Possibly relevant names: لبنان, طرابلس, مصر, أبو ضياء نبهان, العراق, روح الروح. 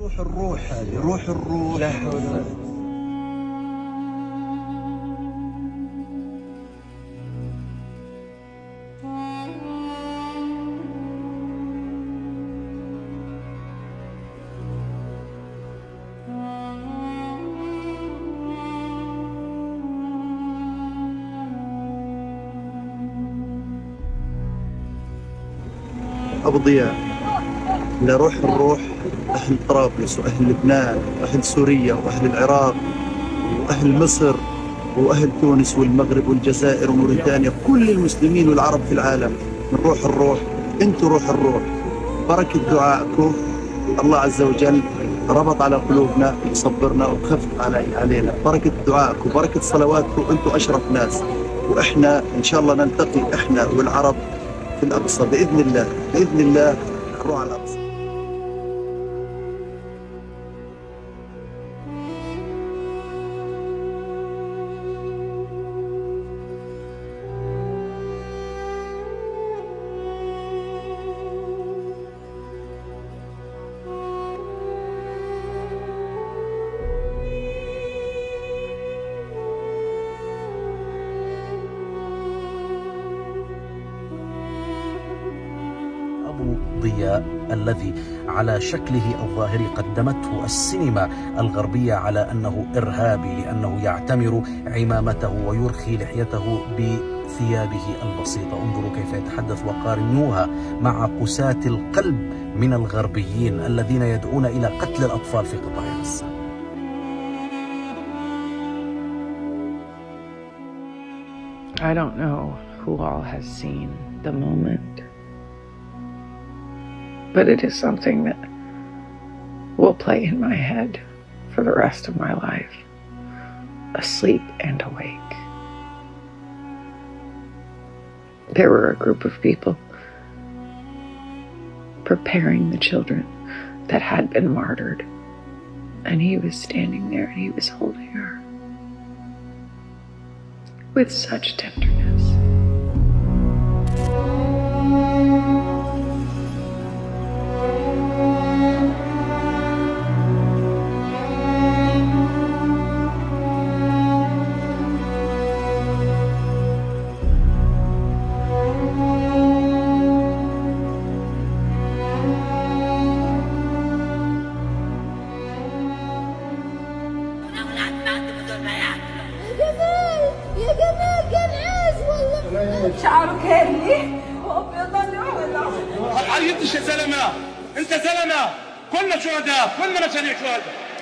روح الروح هذه، روح الروح. لا حول ولا قوة. أبو ضياء، لروح الروح أهل طرابلس وأهل لبنان وأهل سوريا وأهل العراق وأهل مصر وأهل تونس والمغرب والجزائر وموريتانيا، كل المسلمين والعرب في العالم، من روح الروح. أنتوا روح الروح. بركة دعائكم الله عز وجل ربط على قلوبنا وصبرنا وخفت علينا. بركة دعائكم، بركة صلواتكم، أنتوا أشرف ناس. وإحنا إن شاء الله نلتقي إحنا والعرب في الأقصى بإذن الله، بإذن الله نروح على الأقصى. أبو ضياء الذي على شكله الظاهري قدمته السينما الغربية على أنه إرهابي، لأنه يعتمر عمامته ويرخي لحيته بثيابه البسيطة. انظروا كيف يتحدث، وقارنوها مع قساة القلب من الغربيين الذين يدعون إلى قتل الأطفال في قطاع غزة. I don't know who all has seen the moment. But it is something that will play in my head for the rest of my life, asleep and awake. There were a group of people preparing the children that had been martyred, and he was standing there and he was holding her with such tenderness. شعرك هادي وابيض اللون. حيدتش يا زلمه، انت زلمه. كلنا شهداء، كلنا مشاريع شهداء.